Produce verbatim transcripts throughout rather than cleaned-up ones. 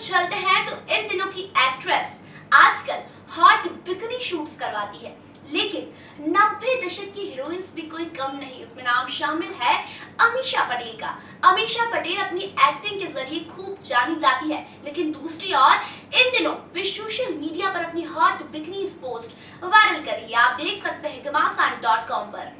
चलते हैं तो इन दिनों की एक्ट्रेस आजकल हॉट बिकनी शूट्स करवाती है, लेकिन नब्बे दशक की हीरोइंस भी कोई कम नहीं। उसमें नाम शामिल है अमीषा पटेल का। अमीषा पटेल अपनी एक्टिंग के जरिए खूब जानी जाती है, लेकिन दूसरी ओर इन दिनों वे सोशल मीडिया पर अपनी हॉट बिकनीज पोस्ट वायरल कर रही है। आप देख सकते हैं घमासान डॉट कॉम पर।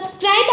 Subscribe